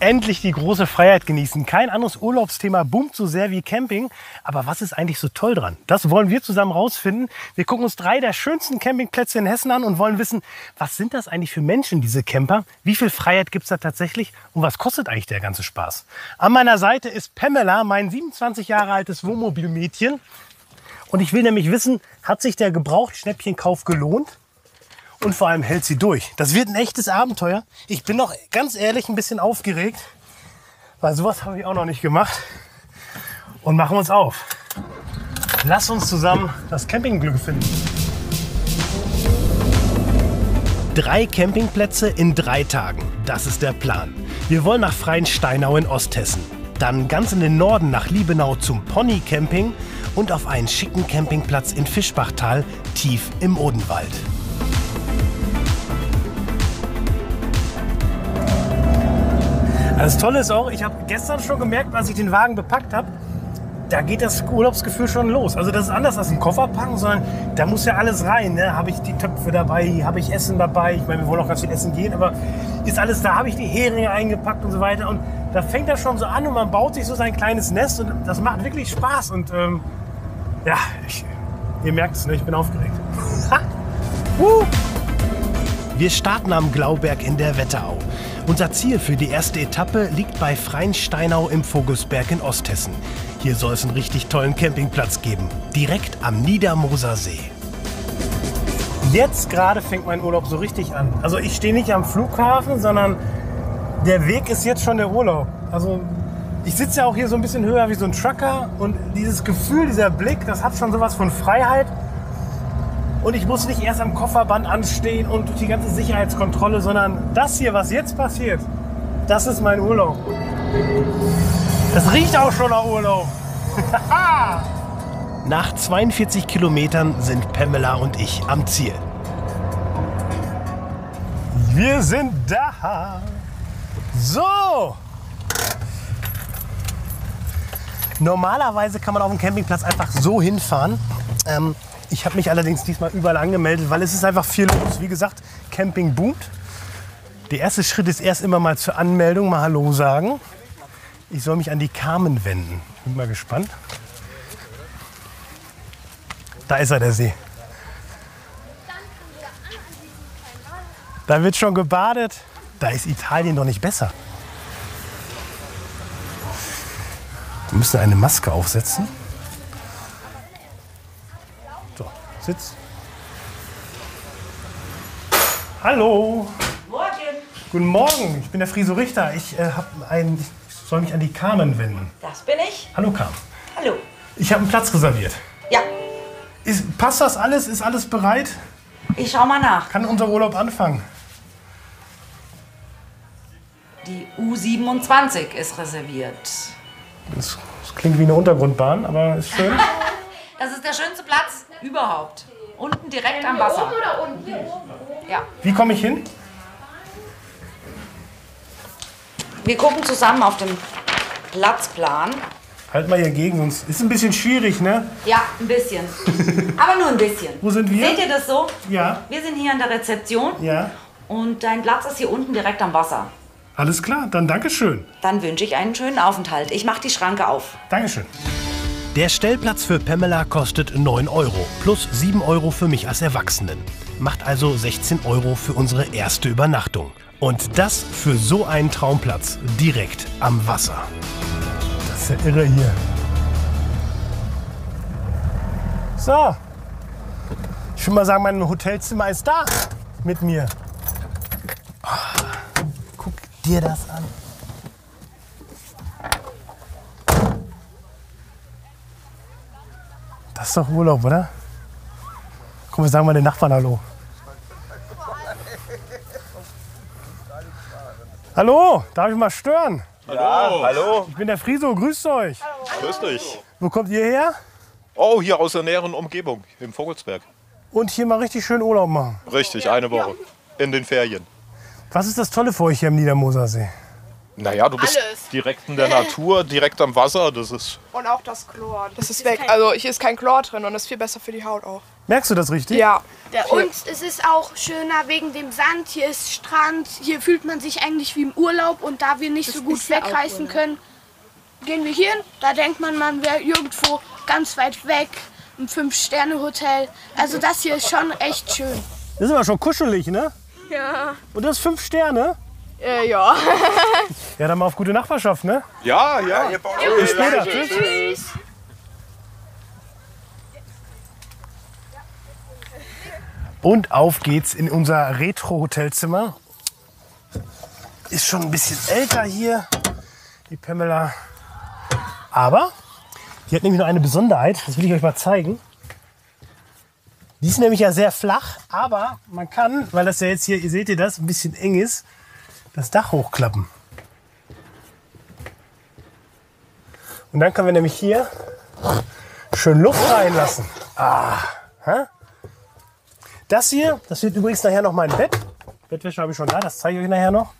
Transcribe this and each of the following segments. endlich die große Freiheit genießen. Kein anderes Urlaubsthema boomt so sehr wie Camping. Aber was ist eigentlich so toll dran? Das wollen wir zusammen rausfinden. Wir gucken uns 3 der schönsten Campingplätze in Hessen an und wollen wissen, was sind das eigentlich für Menschen, diese Camper? Wie viel Freiheit gibt es da tatsächlich? Und was kostet eigentlich der ganze Spaß? An meiner Seite ist Pamela, mein 27 Jahre altes Wohnmobilmädchen. Und ich will nämlich wissen, hat sich der Gebrauchtschnäppchenkauf gelohnt? Und vor allem hält sie durch. Das wird ein echtes Abenteuer. Ich bin noch ganz ehrlich ein bisschen aufgeregt, weil sowas habe ich auch noch nicht gemacht. Und machen wir uns auf. Lass uns zusammen das Campingglück finden. 3 Campingplätze in 3 Tagen. Das ist der Plan. Wir wollen nach Freiensteinau in Osthessen. Dann ganz in den Norden nach Liebenau zum Ponycamping und auf einen schicken Campingplatz in Fischbachtal, tief im Odenwald. Das Tolle ist auch, ich habe gestern schon gemerkt, als ich den Wagen bepackt habe, da geht das Urlaubsgefühl schon los. Also das ist anders als einen Koffer packen, sondern da muss ja alles rein. Ne? Habe ich die Töpfe dabei, habe ich Essen dabei. Ich meine, wir wollen auch ganz viel essen gehen, aber ist alles da. Habe ich die Heringe eingepackt und so weiter. Und da fängt das schon so an und man baut sich so sein kleines Nest und das macht wirklich Spaß. Und ja, ihr merkt es, ne? Ich bin aufgeregt. Wir starten am Glauberg in der Wetterau. Unser Ziel für die erste Etappe liegt bei Freiensteinau im Vogelsberg in Osthessen. Hier soll es einen richtig tollen Campingplatz geben, direkt am Niedermoser See. Jetzt gerade fängt mein Urlaub so richtig an. Also ich stehe nicht am Flughafen, sondern der Weg ist jetzt schon der Urlaub. Also ich sitze ja auch hier so ein bisschen höher wie so ein Trucker und dieses Gefühl, dieser Blick, das hat schon sowas von Freiheit. Und ich muss nicht erst am Kofferband anstehen und durch die ganze Sicherheitskontrolle, sondern das hier, was jetzt passiert, das ist mein Urlaub. Das riecht auch schon nach Urlaub. Nach 42 Kilometern sind Pamela und ich am Ziel. Wir sind da. So. Normalerweise kann man auf dem Campingplatz einfach so hinfahren. Ich habe mich allerdings diesmal überall angemeldet, weil es ist einfach viel los. Wie gesagt, Camping boomt. Der erste Schritt ist erst immer mal zur Anmeldung, mal Hallo sagen. Ich soll mich an die Carmen wenden. Bin mal gespannt. Da ist er, der See. Da wird schon gebadet. Da ist Italien doch nicht besser. Wir müssen eine Maske aufsetzen. Sitz. Hallo. Morgen. Guten Morgen, ich bin der Friso Richter. Ich soll mich an die Carmen wenden. Das bin ich. Hallo Carmen. Hallo. Ich habe einen Platz reserviert. Ja. Passt das alles? Ist alles bereit? Ich schau mal nach. Kann unser Urlaub anfangen? Die U27 ist reserviert. Das klingt wie eine Untergrundbahn, aber ist schön. Das ist der schönste Platz überhaupt. Unten direkt am Wasser. Oben oder unten? Ja. Wie komme ich hin? Wir gucken zusammen auf dem Platzplan. Halt mal hier gegen uns. Ist ein bisschen schwierig, ne? Ja, ein bisschen. Aber nur ein bisschen. Wo sind wir? Seht ihr das so? Ja. Wir sind hier an der Rezeption. Ja. Und dein Platz ist hier unten direkt am Wasser. Alles klar, dann Dankeschön. Dann wünsche ich einen schönen Aufenthalt. Ich mache die Schranke auf. Dankeschön. Der Stellplatz für Pamela kostet 9 € plus 7 € für mich als Erwachsenen. Macht also 16 € für unsere erste Übernachtung. Und das für so einen Traumplatz direkt am Wasser. Das ist ja irre hier. So. Ich würde mal sagen, mein Hotelzimmer ist da mit mir. Oh, guck dir das an. Das ist doch Urlaub, oder? Komm, wir sagen mal den Nachbarn Hallo. Hallo, darf ich mal stören? Ja, hallo. Ich bin der Friso, grüßt euch. Hallo. Grüßt euch. Wo kommt ihr her? Oh, hier aus der näheren Umgebung, im Vogelsberg. Und hier mal richtig schön Urlaub machen? Richtig, eine Woche. In den Ferien. Was ist das Tolle für euch hier am Niedermoser See? Naja, du bist direkt in der Natur, direkt am Wasser, das ist... Und auch das Chlor. Das ist weg, also hier ist kein Chlor drin und das ist viel besser für die Haut auch. Merkst du das richtig? Ja. Und es ist auch schöner wegen dem Sand, hier ist Strand, hier fühlt man sich eigentlich wie im Urlaub und da wir nicht so gut wegreisen können, gehen wir hier hin, da denkt man, man wäre irgendwo ganz weit weg, ein 5-Sterne-Hotel. Also das hier ist schon echt schön. Das ist aber schon kuschelig, ne? Ja. Und das 5 Sterne? Ja. Ja, dann mal auf gute Nachbarschaft, ne? Ja, ja. Ihr baut bis später. Tschüss. Und auf geht's in unser Retro-Hotelzimmer. Ist schon ein bisschen älter hier, die Pamela. Aber die hat nämlich noch eine Besonderheit, das will ich euch mal zeigen. Die ist nämlich ja sehr flach, aber man kann, weil das ja jetzt hier, ihr seht ihr das, ein bisschen eng ist, das Dach hochklappen. Und dann können wir nämlich hier schön Luft reinlassen. Ah, das hier, das wird übrigens nachher noch mein Bett. Bettwäsche habe ich schon da, das zeige ich euch nachher noch.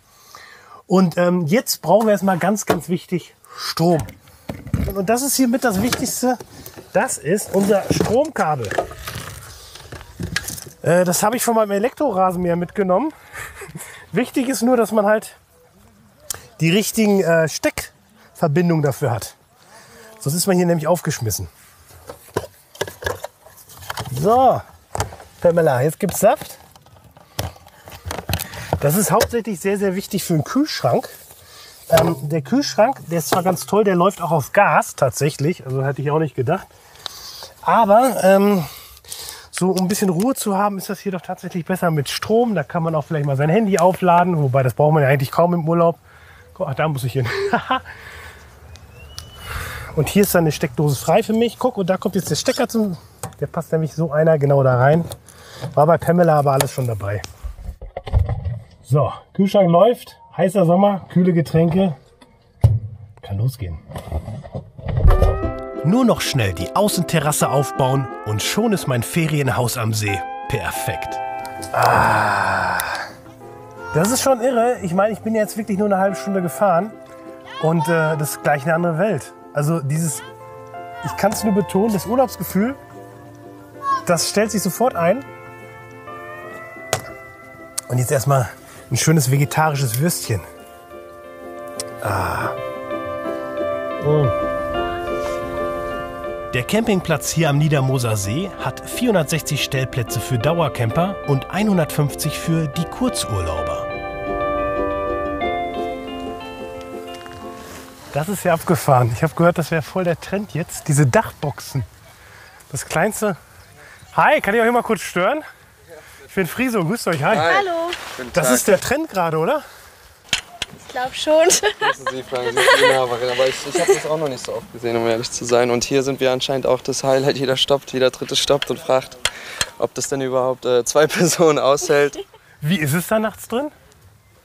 Und jetzt brauchen wir erstmal ganz, ganz wichtig Strom. Und das ist hier mit das Wichtigste. Das ist unser Stromkabel. Das habe ich von meinem Elektrorasenmäher mitgenommen. Wichtig ist nur, dass man halt die richtigen Steckverbindungen dafür hat. Sonst ist man hier nämlich aufgeschmissen. So, Pamela, jetzt gibt's Saft. Das ist hauptsächlich sehr, sehr wichtig für den Kühlschrank. Der Kühlschrank, der ist zwar ganz toll, der läuft auch auf Gas tatsächlich. Also hätte ich auch nicht gedacht. Aber so, um ein bisschen Ruhe zu haben, ist das hier doch tatsächlich besser mit Strom. Da kann man auch vielleicht mal sein Handy aufladen. Wobei, das braucht man ja eigentlich kaum im Urlaub. Ach, da muss ich hin. Und hier ist dann eine Steckdose frei für mich. Guck, und da kommt jetzt der Stecker zum... Der passt nämlich so einer genau da rein. War bei Pamela aber alles schon dabei. So, Kühlschrank läuft. Heißer Sommer, kühle Getränke. Kann losgehen. Nur noch schnell die Außenterrasse aufbauen und schon ist mein Ferienhaus am See perfekt. Ah, das ist schon irre. Ich meine, ich bin jetzt wirklich nur eine halbe Stunde gefahren und das ist gleich eine andere Welt. Also dieses, ich kann es nur betonen, das Urlaubsgefühl, das stellt sich sofort ein. Und jetzt erstmal ein schönes vegetarisches Würstchen. Ah. Oh. Der Campingplatz hier am Niedermoser See hat 460 Stellplätze für Dauercamper und 150 für die Kurzurlauber. Das ist ja abgefahren. Ich habe gehört, das wäre voll der Trend jetzt. Diese Dachboxen. Das kleinste... Hi, kann ich euch mal kurz stören? Ich bin Friso, grüßt euch. Hi. Hallo. Das ist der Trend gerade, oder? Ich glaube schon. Sie fragen, Sie Inhaberin, aber ich habe das auch noch nicht so oft gesehen, um ehrlich zu sein. Und hier sind wir anscheinend auch das Highlight. Jeder stoppt, jeder Dritte stoppt und fragt, ob das denn überhaupt 2 Personen aushält. Wie ist es da nachts drin?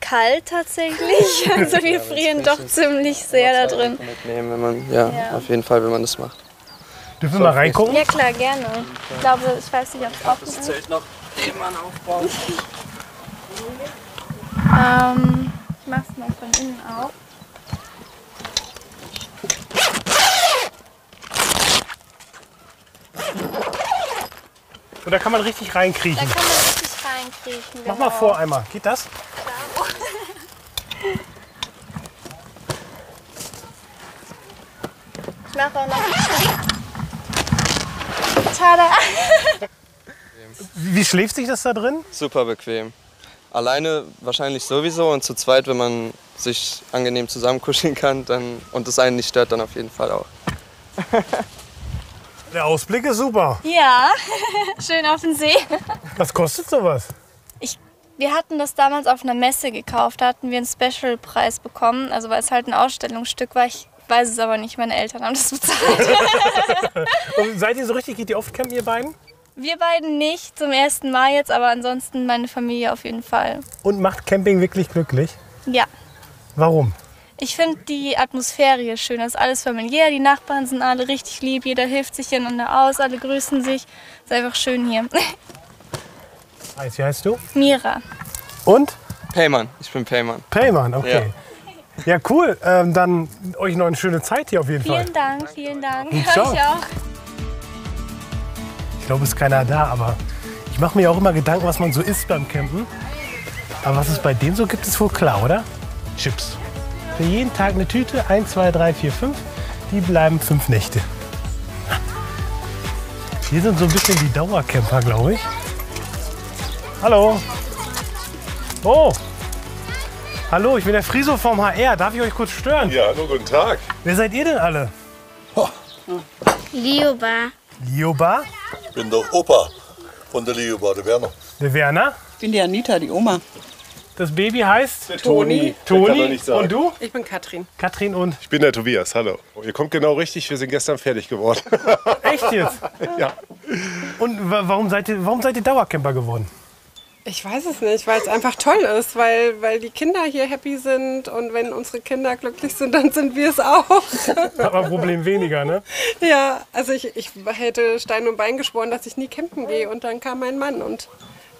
Kalt tatsächlich. Also wir frieren doch ziemlich sehr da drin. Mitnehmen, wenn man, ja, auf jeden Fall, wenn man das macht. Dürfen wir mal reingucken? Ja klar, gerne. Ich glaube, ich weiß nicht, ob es offen ist. Das Zelt noch nebenan aufbauen. Ich mach's mal von innen auf. Und da kann man richtig reinkriechen. Da kann man richtig reinkriechen. Mach mal vor einmal. Geht das? Klar. Ich mach auch noch. Tada! Wie schläft sich das da drin? Super bequem. Alleine wahrscheinlich sowieso und zu zweit, wenn man sich angenehm zusammenkuscheln kann dann, und das einen nicht stört, dann auf jeden Fall auch. Der Ausblick ist super. Ja, schön auf den See. Was kostet sowas? Wir hatten das damals auf einer Messe gekauft, da hatten wir einen Special-Preis bekommen, also weil es halt ein Ausstellungsstück war. Ich weiß es aber nicht, meine Eltern haben das bezahlt. Und seid ihr so richtig, geht ihr oft campen, ihr beiden? Wir beiden nicht, zum ersten Mal jetzt, aber ansonsten meine Familie auf jeden Fall. Und macht Camping wirklich glücklich? Ja. Warum? Ich finde die Atmosphäre hier schön, das ist alles familiär, die Nachbarn sind alle richtig lieb, jeder hilft sich einander aus, alle grüßen sich. Ist einfach schön hier. Wie heißt du? Mira. Und? Peyman, ich bin Peyman. Peyman, okay. Ja. Ja, cool. Dann euch noch eine schöne Zeit hier auf jeden Fall. Vielen Dank, vielen Dank. Euch auch. Ich glaube, es ist keiner da, aber ich mache mir auch immer Gedanken, was man so isst beim Campen. Aber was es bei dem so gibt, ist wohl klar, oder? Chips. Für jeden Tag eine Tüte, 1, 2, 3, 4, 5. Die bleiben 5 Nächte. Hier sind so ein bisschen die Dauercamper, glaube ich. Hallo. Oh. Hallo, ich bin der Friso vom HR. Darf ich euch kurz stören? Ja, hallo, guten Tag. Wer seid ihr denn alle? Oh. Lioba. Lioba? Ich bin der Opa von der Lioba, der Werner. Der Werner? Ich bin die Anita, die Oma. Das Baby heißt? Der Toni. Toni. Und du? Ich bin Katrin. Katrin und? Ich bin der Tobias, hallo. Ihr kommt genau richtig, wir sind gestern fertig geworden. Echt jetzt? Ja. Und warum seid ihr Dauercamper geworden? Ich weiß es nicht, weil es einfach toll ist, weil die Kinder hier happy sind und wenn unsere Kinder glücklich sind, dann sind wir es auch. Aber Problem weniger, ne? Ja, also ich hätte Stein und Bein geschworen, dass ich nie campen gehe und dann kam mein Mann und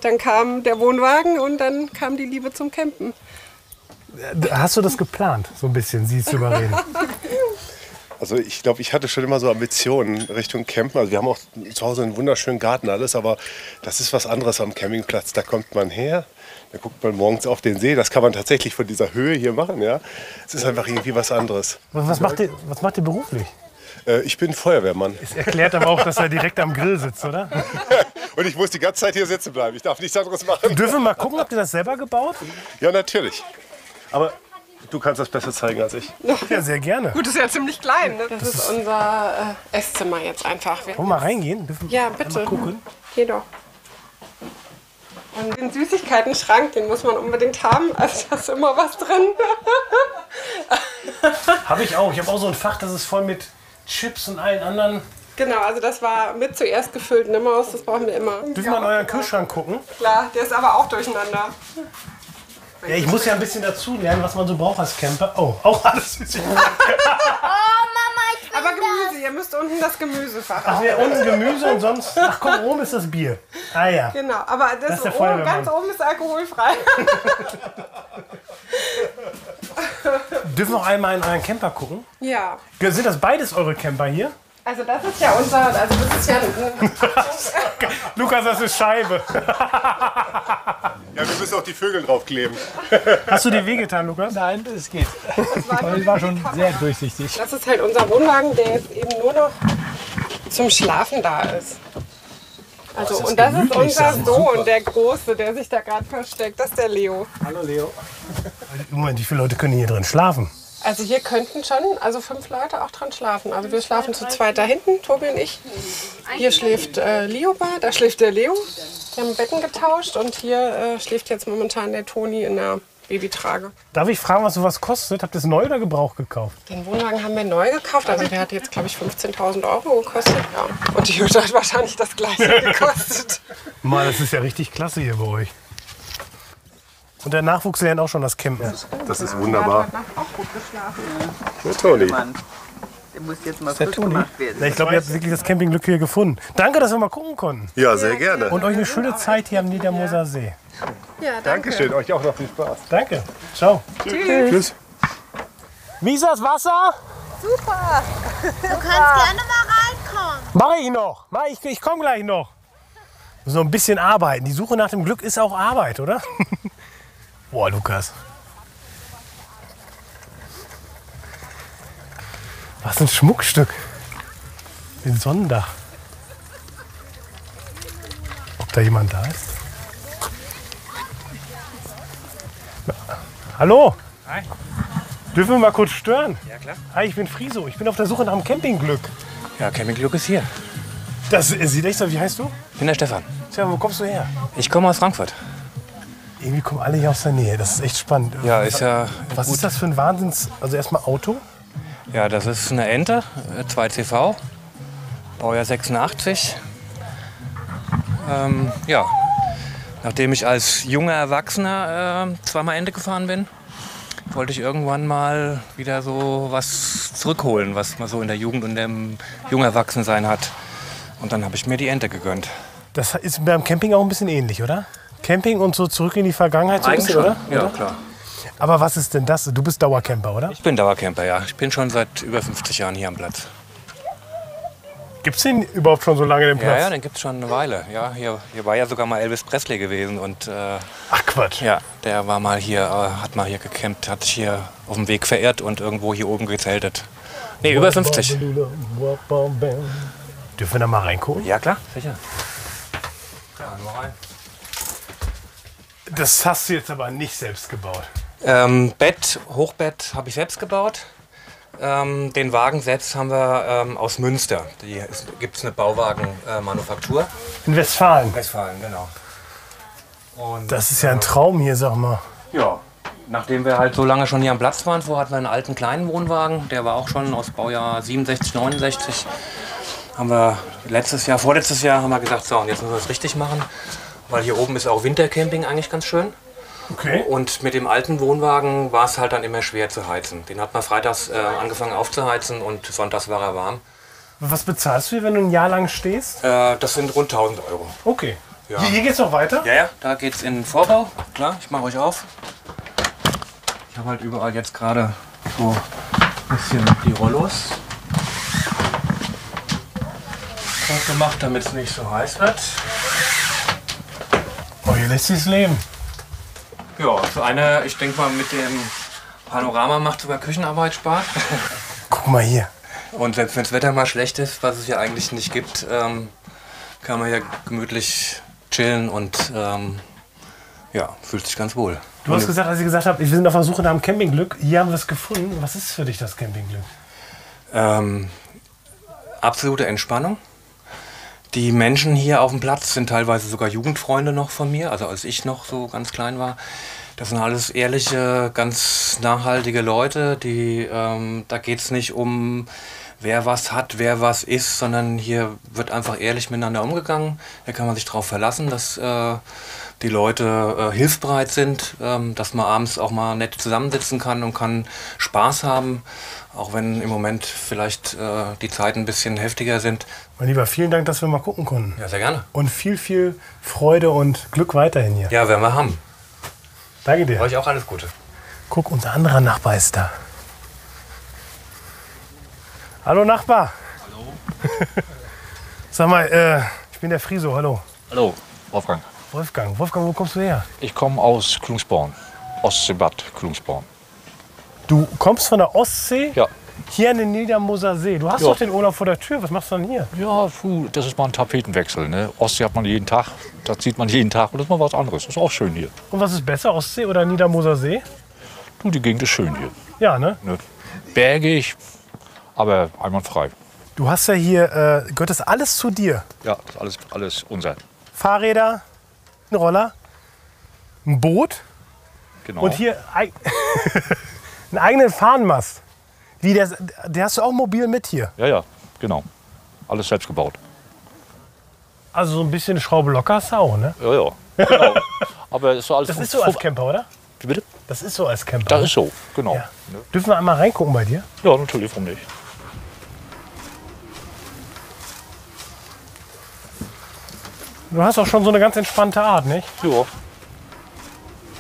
dann kam der Wohnwagen und dann kam die Liebe zum Campen. Hast du das geplant, so ein bisschen, sie zu überreden? Also ich glaube, ich hatte schon immer so Ambitionen Richtung Campen. Also wir haben auch zu Hause einen wunderschönen Garten, alles, aber das ist was anderes am Campingplatz. Da kommt man her, da guckt man morgens auf den See. Das kann man tatsächlich von dieser Höhe hier machen, ja. Es ist einfach irgendwie was anderes. Was macht ihr beruflich? Ich bin Feuerwehrmann. Es erklärt aber auch, dass er direkt am Grill sitzt, oder? Und ich muss die ganze Zeit hier sitzen bleiben. Ich darf nichts anderes machen. Dürfen wir mal gucken, habt ihr das selber gebaut? Ja, natürlich. Aber du kannst das besser zeigen als ich. Ja, sehr gerne. Gut, das ist ja ziemlich klein. Ne? Das ist unser Esszimmer jetzt einfach. Wollen wir mal reingehen? Ja, bitte. Gucken? Geh doch. Und den Süßigkeiten-Schrank, den muss man unbedingt haben. Also da ist immer was drin. Habe ich auch. Ich habe auch so ein Fach, das ist voll mit Chips und allen anderen. Genau, also das war mit zuerst gefüllt. Ne Maus, das brauchen wir immer. Dürfen wir in euren Kühlschrank gucken? Klar, der ist aber auch durcheinander. Ja, ich muss ja ein bisschen dazu lernen, was man so braucht als Camper. Oh, auch alles Süßigkeiten. Oh, Mama, ich will. Aber Gemüse, das. Ihr müsst unten das Gemüsefach. Ach, ja, unten Gemüse und sonst. Ach komm, oben ist das Bier. Ah ja. Genau, aber das ist oben, ganz oben ist alkoholfrei. Dürfen wir auch einmal in euren Camper gucken? Ja. Sind das beides eure Camper hier? Also das ist ja unser, also das ist ja Lukas, das ist Scheibe. Ja, wir müssen auch die Vögel draufkleben. Hast du dir wehgetan, Lukas? Nein, es geht. Das war schon sehr durchsichtig. Das ist halt unser Wohnwagen, der jetzt eben nur noch zum Schlafen da ist. Also, und das ist unser Sohn, der Große, der sich da gerade versteckt. Das ist der Leo. Hallo Leo. Moment, wie viele Leute können hier drin schlafen? Also hier könnten schon, also 5 Leute auch dran schlafen. Also wir schlafen zu zweit da hinten, Tobi und ich. Hier schläft Lioba, da schläft der Leo. Wir haben Betten getauscht und hier schläft jetzt momentan der Toni in der Babytrage. Darf ich fragen, was sowas kostet? Habt ihr es neu oder gebraucht gekauft? Den Wohnwagen haben wir neu gekauft. Also der hat jetzt, glaube ich, 15.000 € gekostet. Ja. Und die Hütte hat wahrscheinlich das Gleiche gekostet. Mann, das ist ja richtig klasse hier bei euch. Und der Nachwuchs lernt auch schon das Campen. Das ist wunderbar. Der hat heute Nacht auch gut geschlafen. Der Toni. Der muss jetzt mal frisch gemacht werden. Ja, ich glaube, ihr habt wirklich das Campingglück hier gefunden. Danke, dass wir mal gucken konnten. Ja, sehr gerne. Und euch eine schöne Zeit hier am Niedermoser See. Ja, danke. Dankeschön, euch auch noch viel Spaß. Danke. Ciao. Tschüss. Tschüss. Wie ist das Wasser? Super. Du kannst gerne mal reinkommen. Mach ich noch. Ich komme gleich noch. So ein bisschen arbeiten. Die Suche nach dem Glück ist auch Arbeit, oder? Boah, Lukas. Was ein Schmuckstück. Ein Sonnendach. Ob da jemand da ist? Na, hallo. Hi. Dürfen wir mal kurz stören? Ja, klar. Hi, ich bin Friso. Ich bin auf der Suche nach einem Campingglück. Ja, Campingglück ist hier. Das sieht echt so. Wie heißt du? Ich bin der Stefan. Tja, wo kommst du her? Ich komme aus Frankfurt. Irgendwie kommen alle hier aus der Nähe. Das ist echt spannend. Ja, ist ja. Was ist das für ein Wahnsinns? Also erstmal Auto. Ja, das ist eine Ente 2CV, Baujahr 86. Ja, nachdem ich als junger Erwachsener zweimal Ente gefahren bin, wollte ich irgendwann mal wieder so was zurückholen, was man so in der Jugend und dem Jungerwachsensein hat. Und dann habe ich mir die Ente gegönnt. Das ist beim Camping auch ein bisschen ähnlich, oder? Camping und so zurück in die Vergangenheit, so ein bisschen, oder? Ja, klar. Aber was ist denn das? Du bist Dauercamper, oder? Ich bin Dauercamper, ja. Ich bin schon seit über 50 Jahren hier am Platz. Gibt es den überhaupt schon so lange, den Platz? Ja, den gibt es schon eine Weile. Ja, hier war ja sogar mal Elvis Presley gewesen. Und, ach Quatsch. Ja, der war mal hier, hat mal hier gecampt, hat sich hier auf dem Weg verirrt und irgendwo hier oben gezeltet. Nee, über 50. Dürfen wir da mal reingucken? Ja, klar, sicher. Ja, nur rein. Das hast du jetzt aber nicht selbst gebaut? Bett, Hochbett habe ich selbst gebaut. Den Wagen selbst haben wir aus Münster. Hier gibt es eine Bauwagenmanufaktur. In Westfalen? In Westfalen, genau. Und das ist ja ein Traum hier, sag mal. Ja, nachdem wir halt so lange schon hier am Platz waren, vorher hatten wir einen alten kleinen Wohnwagen. Der war auch schon aus Baujahr 67, 69. Haben wir vorletztes Jahr haben wir gesagt, so, und jetzt müssen wir es richtig machen. Weil hier oben ist auch Wintercamping eigentlich ganz schön. Okay. Und mit dem alten Wohnwagen war es halt dann immer schwer zu heizen. Den hat man freitags angefangen aufzuheizen und sonntags war er warm. Was bezahlst du, wenn du ein Jahr lang stehst? Das sind rund 1000 Euro. Okay. Ja. Hier geht's noch weiter? Ja, ja. Da geht's in den Vorbau. Klar, ich mache euch auf. Ich habe halt überall jetzt gerade so ein bisschen die Rollos drauf gemacht, damit es nicht so heiß wird. Oh, hier lässt sich's leben. Ja, so eine, ich denke mal, mit dem Panorama macht sogar Küchenarbeit Spaß. Guck mal hier. Und selbst wenn das Wetter mal schlecht ist, was es ja eigentlich nicht gibt, kann man hier gemütlich chillen und ja, fühlt sich ganz wohl. Du hast gesagt, als ich gesagt habe, wir sind auf der Suche nach einem Campingglück, hier haben wir es gefunden. Was ist für dich das Campingglück? Absolute Entspannung. Die Menschen hier auf dem Platz sind teilweise sogar Jugendfreunde noch von mir, also als ich noch so ganz klein war. Das sind alles ehrliche, ganz nachhaltige Leute, die, da geht es nicht um, wer was hat, wer was ist, sondern hier wird einfach ehrlich miteinander umgegangen. Da kann man sich darauf verlassen, dass die Leute hilfsbereit sind, dass man abends auch mal nett zusammensitzen kann und kann Spaß haben, auch wenn im Moment vielleicht die Zeiten ein bisschen heftiger sind. Mein Lieber, vielen Dank, dass wir mal gucken konnten. Ja, sehr gerne. Und viel, viel Freude und Glück weiterhin hier. Ja, werden wir haben. Danke dir. Euch auch alles Gute. Guck, unser anderer Nachbar ist da. Hallo Nachbar. Hallo. Sag mal, ich bin der Friso, hallo. Hallo, Wolfgang. Wolfgang, wo kommst du her? Ich komme aus Kühlungsborn, Ostseebad Kühlungsborn. Du kommst von der Ostsee? Ja. Hier an den Niedermoser See. Du hast doch den Urlaub vor der Tür. Was machst du denn hier? Ja, das ist mal ein Tapetenwechsel. Ne? Ostsee hat man jeden Tag, das sieht man jeden Tag. Und das ist mal was anderes. Das ist auch schön hier. Und was ist besser, Ostsee oder Niedermoser See? Du, die Gegend ist schön hier. Ja, ne? Bergig, aber einwandfrei. Du hast ja hier, gehört das alles zu dir? Ja, das ist alles unser. Fahrräder? Ein Roller, ein Boot, genau. Und hier einen eigenen Fahnenmast. Der hast du auch mobil mit hier? Ja, ja, genau. Alles selbst gebaut. Also so ein bisschen Schraube locker ist auch, ne? Ja, ja, genau. Aber ist so alles. Das ist so als Camper, oder? Wie bitte? Das ist so als Camper. Das ist so, genau. Ja. Dürfen wir einmal reingucken bei dir? Ja, natürlich, warum nicht? Du hast auch schon so eine ganz entspannte Art, nicht? Ja.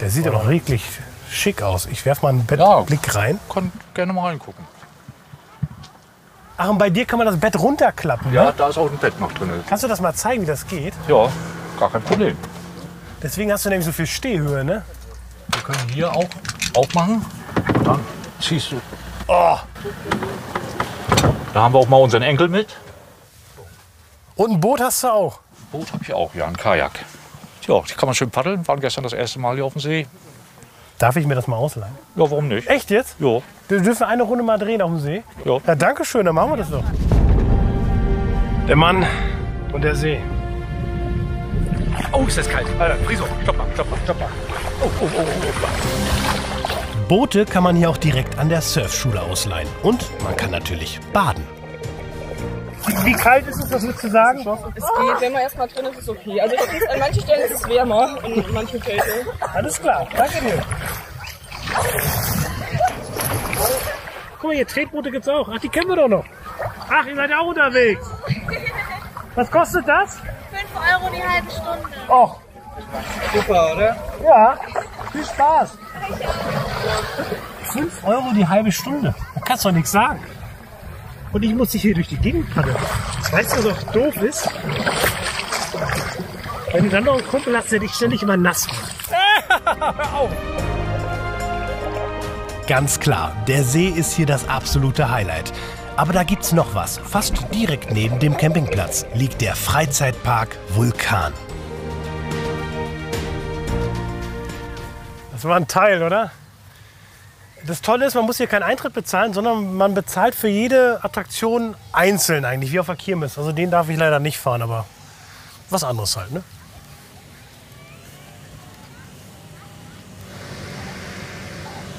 Der sieht aber wirklich schick aus. Ich werf mal einen Bettblick rein. Kann gerne mal reingucken. Ach, und bei dir kann man das Bett runterklappen? Ja, ne? Da ist auch ein Bett noch drin. Kannst du das mal zeigen, wie das geht? Ja, gar kein Problem. Deswegen hast du nämlich so viel Stehhöhe, ne? Wir können hier auch aufmachen. Dann ziehst du. Oh. Da haben wir auch mal unseren Enkel mit. Und ein Boot hast du auch? Boot habe ich auch, ja, ein Kajak. Ja, die kann man schön paddeln. Wir waren gestern das erste Mal hier auf dem See. Darf ich mir das mal ausleihen? Ja, warum nicht? Echt jetzt? Ja. Wir dürfen eine Runde mal drehen auf dem See? Ja. Ja, danke schön, dann machen wir das doch. Der Mann und der See. Oh, ist das kalt. Alter, Friso, stopp mal. Oh. Boote kann man hier auch direkt an der Surfschule ausleihen. Und man kann natürlich baden. Wie kalt ist es, was würdest du sagen? Es geht, wenn man erstmal drin ist, ist es okay. Also an manchen Stellen ist es wärmer und an manchen kälter. Alles klar, danke dir. Guck mal, hier Tretboote gibt's auch. Ach, die kennen wir doch noch. Ach, ihr seid ja auch unterwegs. Was kostet das? 5 Euro die halbe Stunde. Och. Super, oder? Ja. Viel Spaß! 5 € die halbe Stunde. Da kannst du doch nichts sagen. Und ich muss dich hier durch die Gegend paddeln. Weißt du, was auch doof ist? Wenn du dann noch einen Kumpel hast, der dich ständig immer nass macht. Ganz klar, der See ist hier das absolute Highlight. Aber da gibt's noch was. Fast direkt neben dem Campingplatz liegt der Freizeitpark Vulkan. Das war ein Teil, oder? Das Tolle ist, man muss hier keinen Eintritt bezahlen, sondern man bezahlt für jede Attraktion einzeln eigentlich, wie auf der Kirmes. Also den darf ich leider nicht fahren, aber was anderes halt, ne?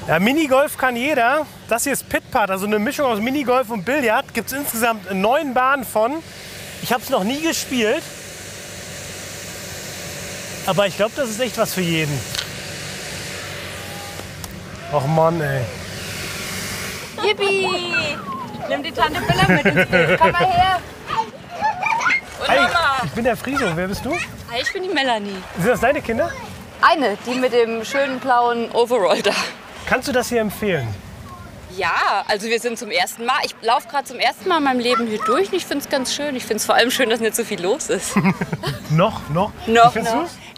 Ja, Minigolf kann jeder. Das hier ist Pitpat, also eine Mischung aus Minigolf und Billard. Gibt es insgesamt 9 Bahnen von. Ich habe es noch nie gespielt. Aber ich glaube, das ist echt was für jeden. Och Mann, ey. Yippie! Nimm die Tante Billa mit ins Bild. Komm mal her. Und hey, Mama. Ich bin der Friso. Wer bist du? Hey, ich bin die Melanie. Sind das deine Kinder? Eine, die mit dem schönen blauen Overall da. Kannst du das hier empfehlen? Ja, also wir sind zum ersten Mal. Ich laufe gerade zum ersten Mal in meinem Leben hier durch und ich finde es ganz schön. Ich finde es vor allem schön, dass nicht so viel los ist. Noch?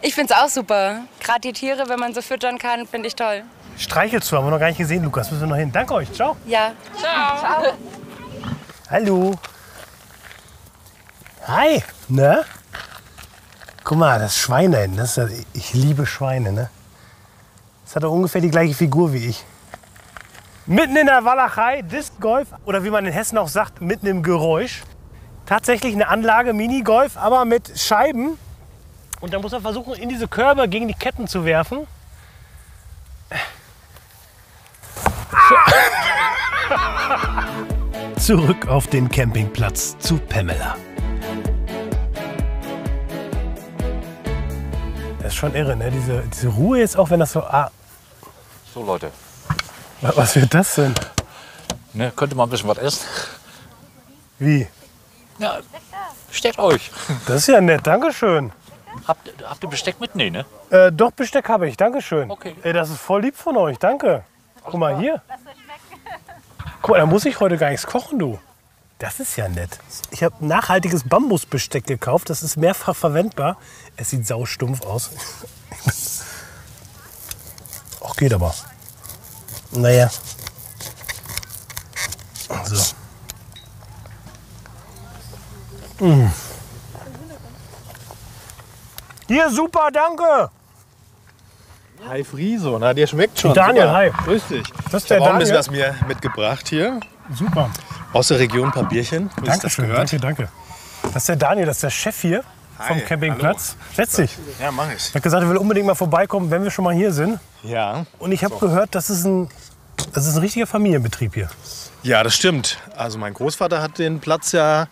Ich finde es auch super. Gerade die Tiere, wenn man sie füttern kann, finde ich toll. Streichelst du, haben wir noch gar nicht gesehen, Lukas. Müssen wir noch hin. Danke euch. Ciao. Ja. Ciao. Ciao. Hallo. Hi. Na? Guck mal, das Schwein da hinten. Ich liebe Schweine, ne? Das hat doch ungefähr die gleiche Figur wie ich. Mitten in der Walachei, Disc-Golf oder wie man in Hessen auch sagt, mitten im Geräusch. Tatsächlich eine Anlage, Minigolf, aber mit Scheiben. Und da muss man versuchen, in diese Körbe gegen die Ketten zu werfen. Zurück auf den Campingplatz zu Pamela. Das ist schon irre, ne? Diese Ruhe ist auch, wenn das so... Ah. So, Leute. Was wird das denn? Ne, könnte mal ein bisschen was essen. Wie? Ja, steckt euch. Das ist ja nett, dankeschön. Habt ihr Besteck mit? Nee, ne? Doch, Besteck habe ich, dankeschön. Okay. Ey, das ist voll lieb von euch, danke. Guck mal hier. Guck mal, da muss ich heute gar nichts kochen, du. Das ist ja nett. Ich habe nachhaltiges Bambusbesteck gekauft. Das ist mehrfach verwendbar. Es sieht saustumpf aus. Ach, geht aber. Naja. So. Mmh. Hier, super, danke. Hi Friso, na dir schmeckt schon. Daniel, hi. Grüß dich. Das ist der Daniel. Ich habe auch ein bisschen was mir mitgebracht hier. Super. Aus der Region ein paar Bierchen. Dankeschön, danke, danke. Das ist der Daniel, das ist der Chef hier vom Campingplatz. Setz dich. Ja, mach ich. Er hat gesagt, er will unbedingt mal vorbeikommen, wenn wir schon mal hier sind. Ja. Und ich habe gehört, das ist ein richtiger Familienbetrieb hier. Ja, das stimmt. Also mein Großvater hat den Platz ja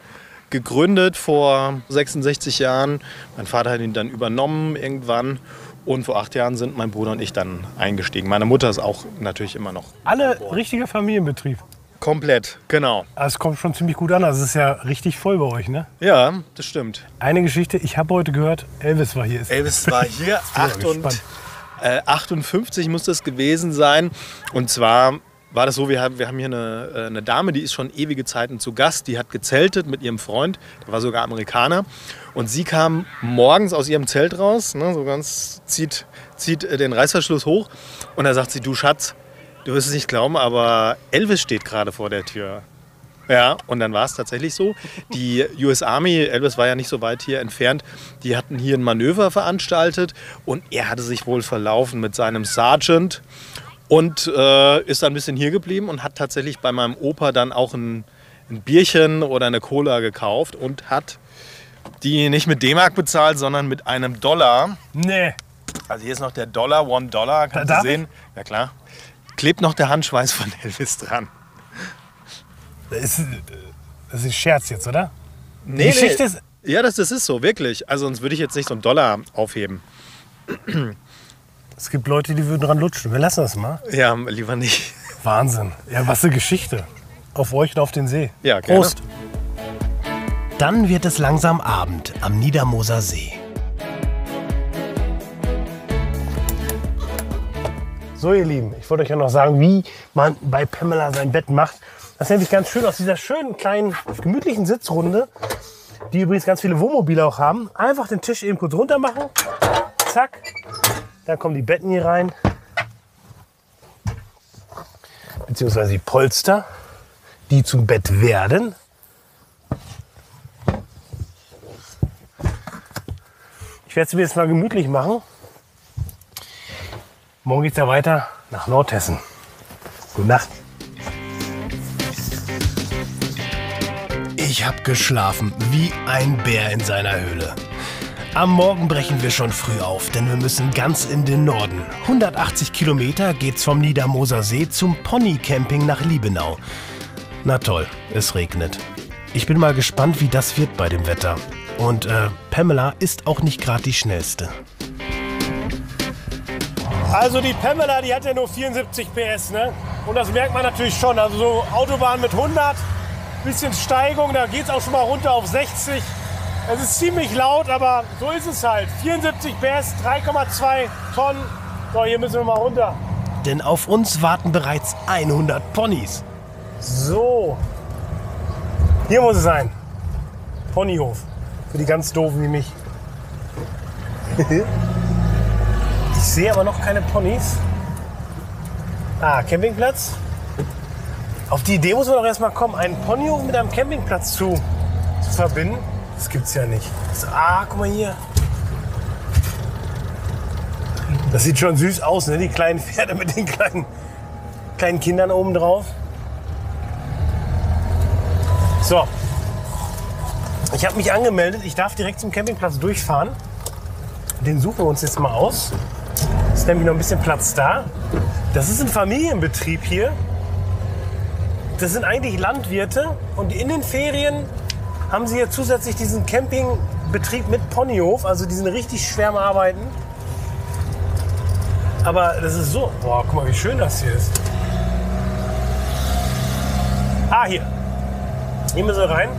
gegründet vor 66 Jahren. Mein Vater hat ihn dann übernommen irgendwann. Und vor 8 Jahren sind mein Bruder und ich dann eingestiegen. Meine Mutter ist auch natürlich immer noch. Alle richtiger Familienbetrieb? Komplett, genau. Es kommt schon ziemlich gut an. Also es ist ja richtig voll bei euch, ne? Ja, das stimmt. Eine Geschichte, ich habe heute gehört, Elvis war hier. Elvis war hier, 58 muss das gewesen sein. Und zwar war das so, wir haben hier eine Dame, die ist schon ewige Zeiten zu Gast. Die hat gezeltet mit ihrem Freund, der war sogar Amerikaner. Und sie kam morgens aus ihrem Zelt raus, ne, so ganz zieht den Reißverschluss hoch. Und da sagt sie, du Schatz, du wirst es nicht glauben, aber Elvis steht gerade vor der Tür. Ja, und dann war es tatsächlich so. Die US Army, Elvis war ja nicht so weit hier entfernt, die hatten hier ein Manöver veranstaltet. Und er hatte sich wohl verlaufen mit seinem Sergeant. Und ist dann ein bisschen hier geblieben und hat tatsächlich bei meinem Opa dann auch ein Bierchen oder eine Cola gekauft und hat die nicht mit D-Mark bezahlt, sondern mit einem $1. Nee. Also hier ist noch der Dollar, $1, kannst du sehen. Ja klar. Klebt noch der Handschweiß von Elvis dran. Das ist ein Scherz jetzt, oder? Nee, die Geschichte ist... Ja, das ist so, wirklich. Also sonst würde ich jetzt nicht so einen $1 aufheben. Es gibt Leute, die würden dran lutschen. Wir lassen das mal. Ja, lieber nicht. Wahnsinn. Ja, was eine Geschichte. Auf euch und auf den See. Ja, gerne. Prost. Dann wird es langsam Abend am Niedermoser See. So ihr Lieben, ich wollte euch ja noch sagen, wie man bei Pamela sein Bett macht. Das finde ich ganz schön aus dieser schönen, kleinen, gemütlichen Sitzrunde, die übrigens ganz viele Wohnmobile auch haben. Einfach den Tisch eben kurz runter machen. Zack. Dann kommen die Betten hier rein. Beziehungsweise die Polster, die zum Bett werden. Ich werde es mir jetzt mal gemütlich machen. Morgen geht es ja weiter nach Nordhessen. Gute Nacht. Ich habe geschlafen wie ein Bär in seiner Höhle. Am Morgen brechen wir schon früh auf, denn wir müssen ganz in den Norden. 180 Kilometer geht's vom Niedermoser See zum Ponycamping nach Liebenau. Na toll, es regnet. Ich bin mal gespannt, wie das wird bei dem Wetter. Und Pamela ist auch nicht gerade die schnellste. Also die Pamela, die hat ja nur 74 PS, ne? Und das merkt man natürlich schon. Also so Autobahn mit 100, bisschen Steigung, da geht's auch schon mal runter auf 60. Es ist ziemlich laut, aber so ist es halt. 74 PS, 3,2 Tonnen. So, hier müssen wir mal runter. Denn auf uns warten bereits 100 Ponys. So. Hier muss es sein. Ponyhof. Für die ganz Doofen wie mich. Ich sehe aber noch keine Ponys. Ah, Campingplatz. Auf die Idee muss man doch erstmal kommen, einen Ponyhof mit einem Campingplatz zu verbinden. Das gibt's ja nicht. Ah, guck mal hier. Das sieht schon süß aus, ne? Die kleinen Pferde mit den kleinen Kindern oben drauf. So. Ich habe mich angemeldet. Ich darf direkt zum Campingplatz durchfahren. Den suchen wir uns jetzt mal aus. Ist nämlich noch ein bisschen Platz da. Das ist ein Familienbetrieb hier. Das sind eigentlich Landwirte und in den Ferien haben sie hier zusätzlich diesen Campingbetrieb mit Ponyhof, also die sind richtig schwer am Arbeiten. Aber das ist so, boah, guck mal, wie schön das hier ist. Ah, hier. Hier müssen wir rein.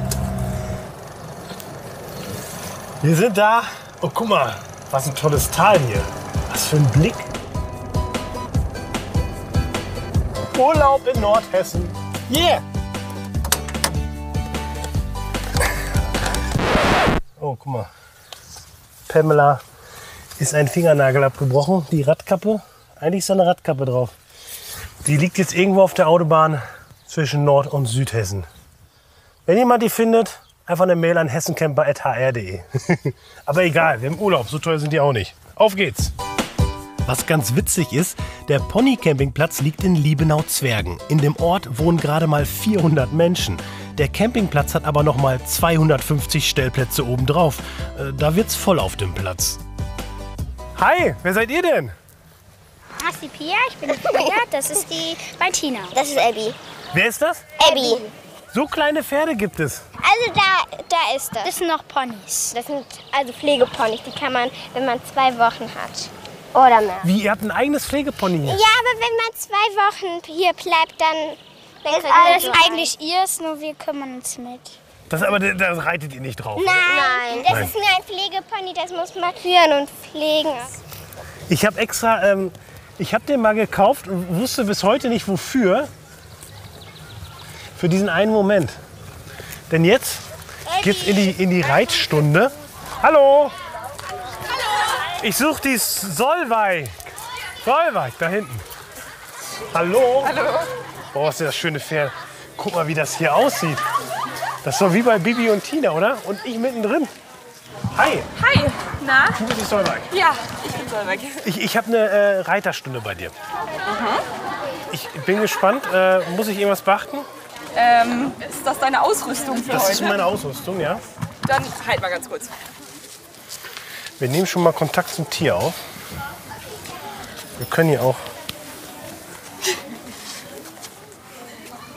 Wir sind da. Oh, guck mal, was ein tolles Tal hier. Was für ein Blick. Urlaub in Nordhessen. Yeah! Oh, guck mal. Pamela ist ein Fingernagel abgebrochen. Die Radkappe, eigentlich ist da eine Radkappe drauf. Die liegt jetzt irgendwo auf der Autobahn zwischen Nord- und Südhessen. Wenn jemand die findet, einfach eine Mail an hessencamper@hr.de. Aber egal, wir haben Urlaub, so teuer sind die auch nicht. Auf geht's! Was ganz witzig ist, der Ponycampingplatz liegt in Liebenau-Zwergen. In dem Ort wohnen gerade mal 400 Menschen. Der Campingplatz hat aber noch mal 250 Stellplätze obendrauf. Da wird's voll auf dem Platz. Hi, wer seid ihr denn? Ach, die Pia, ich bin die Pia, das ist die Martina. Das ist Abby. Wer ist das? Abby. So kleine Pferde gibt es. Also da ist das. Das sind noch Ponys. Das sind also Pflegeponys, die kann man, wenn man 2 Wochen hat. Oder mehr. Wie, ihr habt ein eigenes Pflegepony hier? Ja, aber wenn man 2 Wochen hier bleibt, dann ist alles eigentlich ihrs, nur wir kümmern uns mit. Das aber, da reitet ihr nicht drauf? Nein, das ist nur ein Pflegepony, das muss man führen und pflegen. Ich habe extra, ich habe den mal gekauft und wusste bis heute nicht wofür. Für diesen einen Moment. Denn jetzt geht's in die Reitstunde. Hallo! Ich suche die Solveig. Solveig, da hinten. Hallo. Hallo. Boah, ist das schöne Pferd. Guck mal, wie das hier aussieht. Das ist doch wie bei Bibi und Tina, oder? Und ich mittendrin. Hi. Hi. Na? Du bist die Solveig. Ja, ich bin Solveig. Ich habe eine Reiterstunde bei dir. Mhm. Ich bin gespannt. Muss ich irgendwas beachten? Ist das deine Ausrüstung für heute? Das ist meine Ausrüstung, ja. Dann halt mal ganz kurz. Wir nehmen schon mal Kontakt zum Tier auf. Wir können hier auch.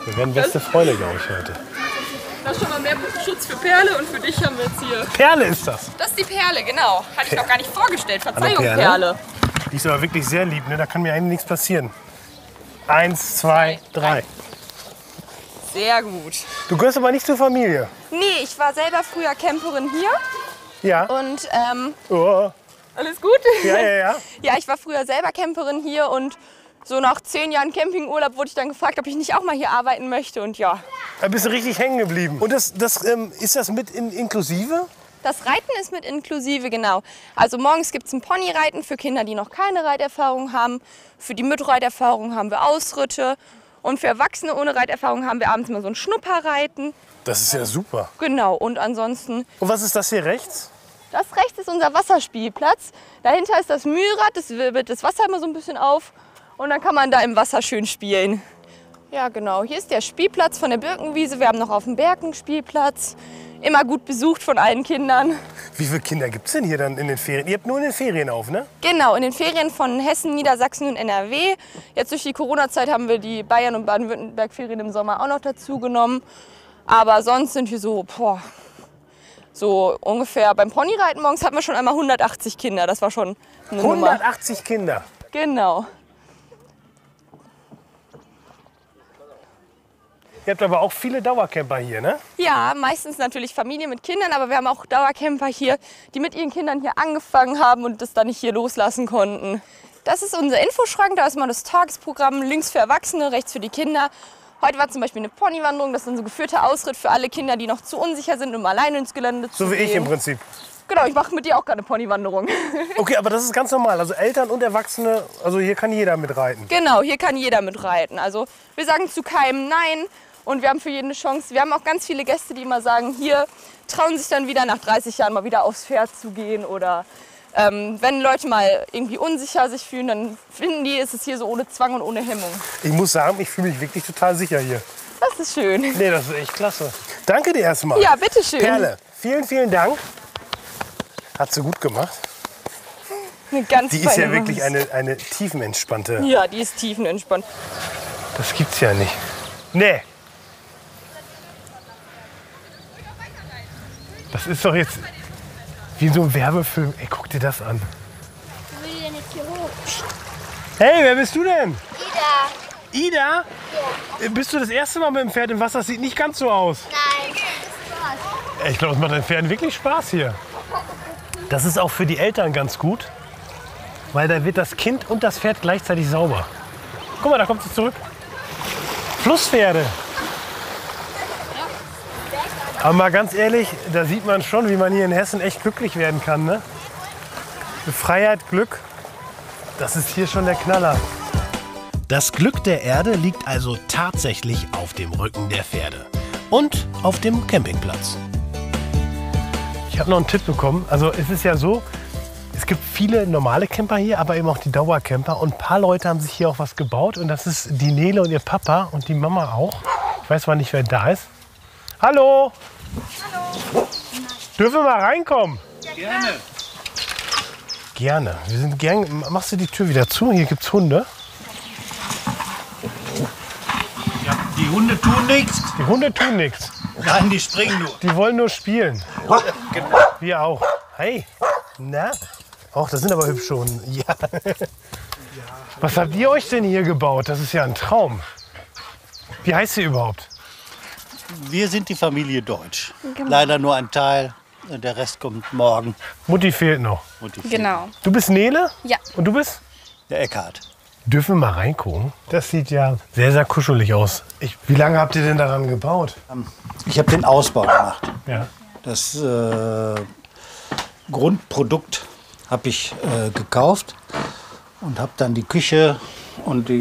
Wir werden beste Freunde, glaube ich, heute. Das ist schon mal mehr Schutz für Perle und für dich haben wir jetzt hier. Perle ist das? Das ist die Perle, genau. Hatte ich noch gar nicht vorgestellt. Verzeihung, Perle. Die ist aber wirklich sehr lieb, ne? Da kann mir eigentlich nichts passieren. 1, 2, 3. Sehr gut. Du gehörst aber nicht zur Familie. Nee, ich war selber früher Camperin hier. Ja. Und, Alles gut? Ja, ja, ja. Ja, ich war früher selber Camperin hier und so nach 10 Jahren Campingurlaub wurde ich dann gefragt, ob ich nicht auch mal hier arbeiten möchte und ja. Da bist du richtig hängen geblieben. Und ist das mit inklusive? Das Reiten ist mit inklusive, genau. Also morgens gibt es ein Ponyreiten für Kinder, die noch keine Reiterfahrung haben. Für die mit Reiterfahrung haben wir Ausritte. Und für Erwachsene ohne Reiterfahrung haben wir abends mal so ein Schnupperreiten. Das ist ja super. Genau, und ansonsten... Und was ist das hier rechts? Das rechts ist unser Wasserspielplatz. Dahinter ist das Mühlrad, das wirbelt das Wasser immer so ein bisschen auf. Und dann kann man da im Wasser schön spielen. Ja, genau. Hier ist der Spielplatz von der Birkenwiese. Wir haben noch auf dem Berg einen Spielplatz. Immer gut besucht von allen Kindern. Wie viele Kinder gibt es denn hier dann in den Ferien? Ihr habt nur in den Ferien auf, ne? Genau, in den Ferien von Hessen, Niedersachsen und NRW. Jetzt durch die Corona-Zeit haben wir die Bayern- und Baden-Württemberg-Ferien im Sommer auch noch dazu genommen. Aber sonst sind wir so, so ungefähr beim Ponyreiten morgens hatten wir schon einmal 180 Kinder. Das war schon eine 180 Nummer. Kinder? Genau. Ihr habt aber auch viele Dauercamper hier, ne? Ja, meistens natürlich Familie mit Kindern, aber wir haben auch Dauercamper hier, die mit ihren Kindern hier angefangen haben und das dann nicht hier loslassen konnten. Das ist unser Infoschrank, da ist mal das Tagesprogramm, links für Erwachsene, rechts für die Kinder. Heute war zum Beispiel eine Ponywanderung, das ist ein so geführter Ausritt für alle Kinder, die noch zu unsicher sind, um alleine ins Gelände zu gehen. So wie ich im Prinzip. Genau, ich mache mit dir auch gerade eine Ponywanderung. Okay, aber das ist ganz normal. Also Eltern und Erwachsene, also hier kann jeder mitreiten. Genau, hier kann jeder mitreiten. Also wir sagen zu keinem Nein. Und wir haben für jeden eine Chance. Wir haben auch ganz viele Gäste, die immer sagen, hier trauen sich dann wieder nach 30 Jahren mal wieder aufs Pferd zu gehen. Oder wenn Leute mal irgendwie unsicher sich fühlen, dann finden die, ist es hier so ohne Zwang und ohne Hemmung. Ich muss sagen, ich fühle mich wirklich total sicher hier. Das ist schön. Nee, das ist echt klasse. Danke dir erstmal. Ja, bitteschön. Perle, vielen, vielen Dank. Hat sie gut gemacht. Eine ganz die ist ja wirklich eine tiefenentspannte. Ja, die ist tiefenentspannt. Das gibt's ja nicht. Nee. Das ist doch jetzt wie in so einem Werbefilm. Ey, guck dir das an. Ich will denn jetzt hier hoch. Hey, wer bist du denn? Ida. Ida? Ja. Bist du das erste Mal mit dem Pferd im Wasser? Das sieht nicht ganz so aus. Nein, das ist. Ich glaube, es macht den Pferden wirklich Spaß hier. Das ist auch für die Eltern ganz gut, weil da wird das Kind und das Pferd gleichzeitig sauber. Guck mal, da kommt sie zurück. Flusspferde. Aber mal ganz ehrlich, da sieht man schon, wie man hier in Hessen echt glücklich werden kann, ne? Freiheit, Glück, das ist hier schon der Knaller. Das Glück der Erde liegt also tatsächlich auf dem Rücken der Pferde und auf dem Campingplatz. Ich habe noch einen Tipp bekommen. Also es ist ja so, es gibt viele normale Camper hier, aber eben auch die Dauercamper. Und ein paar Leute haben sich hier auch was gebaut. Und das ist die Nele und ihr Papa und die Mama auch. Ich weiß zwar nicht, wer da ist. Hallo! Hallo! Dürfen wir mal reinkommen? Ja, gerne! Gerne. Wir sind gern. Machst du die Tür wieder zu? Hier gibt's Hunde. Ja, die Hunde tun nichts. Die Hunde tun nichts. Nein, die springen nur. Die wollen nur spielen. Genau. Wir auch. Hey! Na? Och, das sind aber hübsche Hunde. Ja. Was habt ihr euch denn hier gebaut? Das ist ja ein Traum. Wie heißt sie überhaupt? Wir sind die Familie Deutsch. Genau. Leider nur ein Teil. Der Rest kommt morgen. Mutti fehlt noch. Mutti fehlt. Genau. Du bist Nele? Ja. Und du bist? Der Eckhard. Dürfen wir mal reingucken? Das sieht ja sehr, sehr kuschelig aus. Wie lange habt ihr denn daran gebaut? Ich habe den Ausbau gemacht. Ja. Das Grundprodukt habe ich gekauft und habe dann die Küche und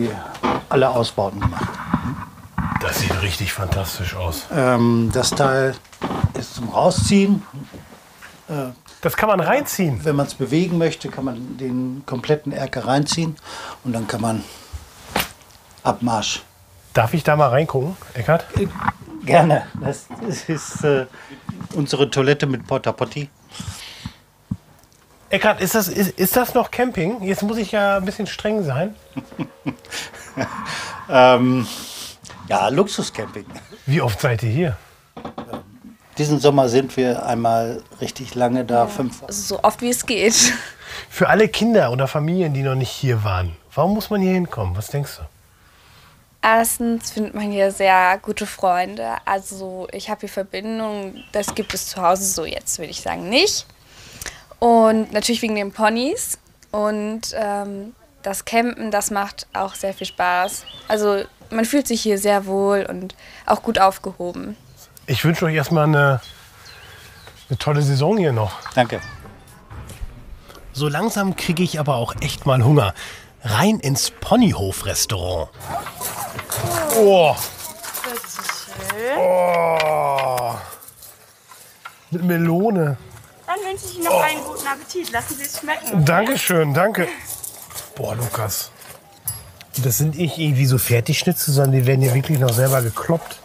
alle Ausbauten gemacht. Das sieht richtig fantastisch aus. Das Teil ist zum Rausziehen. Das kann man reinziehen? Wenn man es bewegen möchte, kann man den kompletten Erker reinziehen. Und dann kann man Abmarsch. Darf ich da mal reingucken, Eckhard? Gerne. Das ist unsere Toilette mit Porta Potti. Eckhard, ist das noch Camping? Jetzt muss ich ja ein bisschen streng sein. Ja, Luxuscamping. Wie oft seid ihr hier? Diesen Sommer sind wir einmal richtig lange da. Ja, 5 Wochen. So oft wie es geht. Für alle Kinder oder Familien, die noch nicht hier waren, warum muss man hier hinkommen? Was denkst du? Erstens findet man hier sehr gute Freunde. Also ich habe hier Verbindungen, das gibt es zu Hause so jetzt, würde ich sagen, nicht. Und natürlich wegen den Ponys. Und das Campen, das macht auch sehr viel Spaß. Also man fühlt sich hier sehr wohl und auch gut aufgehoben. Ich wünsche euch erstmal eine tolle Saison hier noch. Danke. So langsam kriege ich aber auch echt mal Hunger. Rein ins Ponyhof-Restaurant. Oh. Das ist schön. Oh. Mit Melone. Dann wünsche ich Ihnen noch einen guten Appetit. Lassen Sie es schmecken. Dankeschön, danke. Boah, Lukas. Das sind nicht irgendwie so Fertigschnitze, sondern die werden hier wirklich noch selber gekloppt.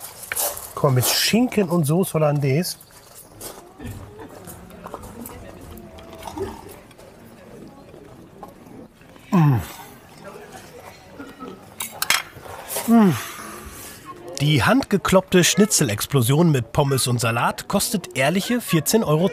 Guck mal, mit Schinken und Soße Hollandaise. Mmh. Mmh. Die handgekloppte Schnitzelexplosion mit Pommes und Salat kostet ehrliche 14,20 Euro.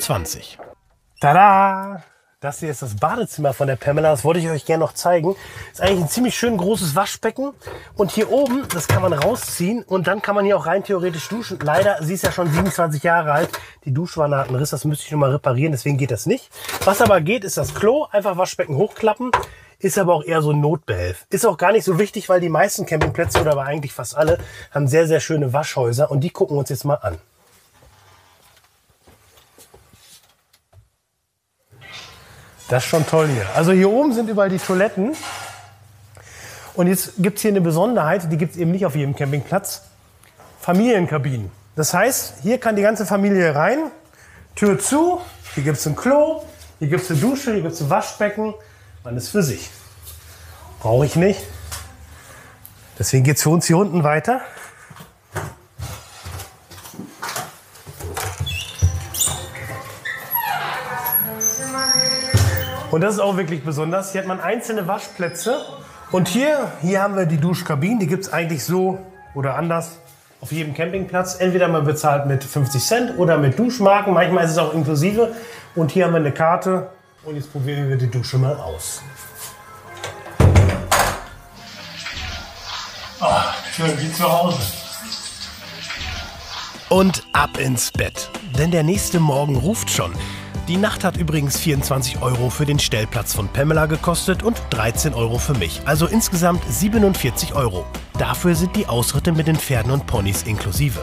Tada! Das hier ist das Badezimmer von der Pamela. Das wollte ich euch gerne noch zeigen. Ist eigentlich ein ziemlich schön großes Waschbecken. Und hier oben, das kann man rausziehen. Und dann kann man hier auch rein theoretisch duschen. Leider, sie ist ja schon 27 Jahre alt. Die Duschwanne hat einen Riss. Das müsste ich nochmal reparieren. Deswegen geht das nicht. Was aber geht, ist das Klo. Einfach Waschbecken hochklappen. Ist aber auch eher so ein Notbehelf. Ist auch gar nicht so wichtig, weil die meisten Campingplätze, oder aber eigentlich fast alle, haben sehr, sehr schöne Waschhäuser. Und die gucken wir uns jetzt mal an. Das ist schon toll hier. Also hier oben sind überall die Toiletten. Und jetzt gibt es hier eine Besonderheit, die gibt es eben nicht auf jedem Campingplatz. Familienkabinen. Das heißt, hier kann die ganze Familie rein. Tür zu, hier gibt es ein Klo, hier gibt es eine Dusche, hier gibt es ein Waschbecken. Man ist für sich. Brauche ich nicht. Deswegen geht es für uns hier unten weiter. Und das ist auch wirklich besonders. Hier hat man einzelne Waschplätze. Und hier haben wir die Duschkabinen. Die gibt es eigentlich so oder anders auf jedem Campingplatz. Entweder man bezahlt mit 50 Cent oder mit Duschmarken. Manchmal ist es auch inklusive. Und hier haben wir eine Karte. Und jetzt probieren wir die Dusche mal aus. Oh, schön wie zu Hause. Und ab ins Bett, denn der nächste Morgen ruft schon. Die Nacht hat übrigens 24 Euro für den Stellplatz von Pamela gekostet und 13 Euro für mich. Also insgesamt 47 Euro. Dafür sind die Ausritte mit den Pferden und Ponys inklusive.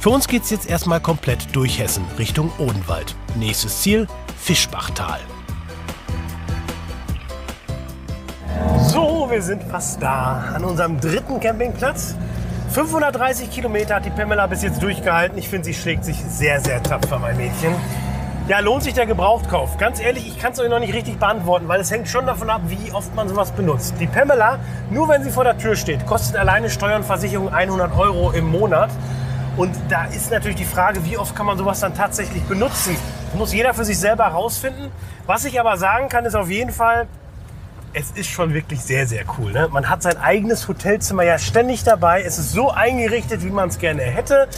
Für uns geht's jetzt erstmal komplett durch Hessen, Richtung Odenwald. Nächstes Ziel, Fischbachtal. So, wir sind fast da, an unserem dritten Campingplatz. 530 Kilometer hat die Pamela bis jetzt durchgehalten. Ich finde, sie schlägt sich sehr, sehr tapfer, mein Mädchen. Ja, lohnt sich der Gebrauchtkauf? Ganz ehrlich, ich kann es euch noch nicht richtig beantworten, weil es hängt schon davon ab, wie oft man sowas benutzt. Die Pamela, nur wenn sie vor der Tür steht, kostet alleine Steuer und Versicherung 100 Euro im Monat. Und da ist natürlich die Frage, wie oft kann man sowas dann tatsächlich benutzen? Das muss jeder für sich selber herausfinden. Was ich aber sagen kann, ist auf jeden Fall, es ist schon wirklich sehr, sehr cool. Ne? Man hat sein eigenes Hotelzimmer ja ständig dabei. Es ist so eingerichtet, wie man es gerne hätte.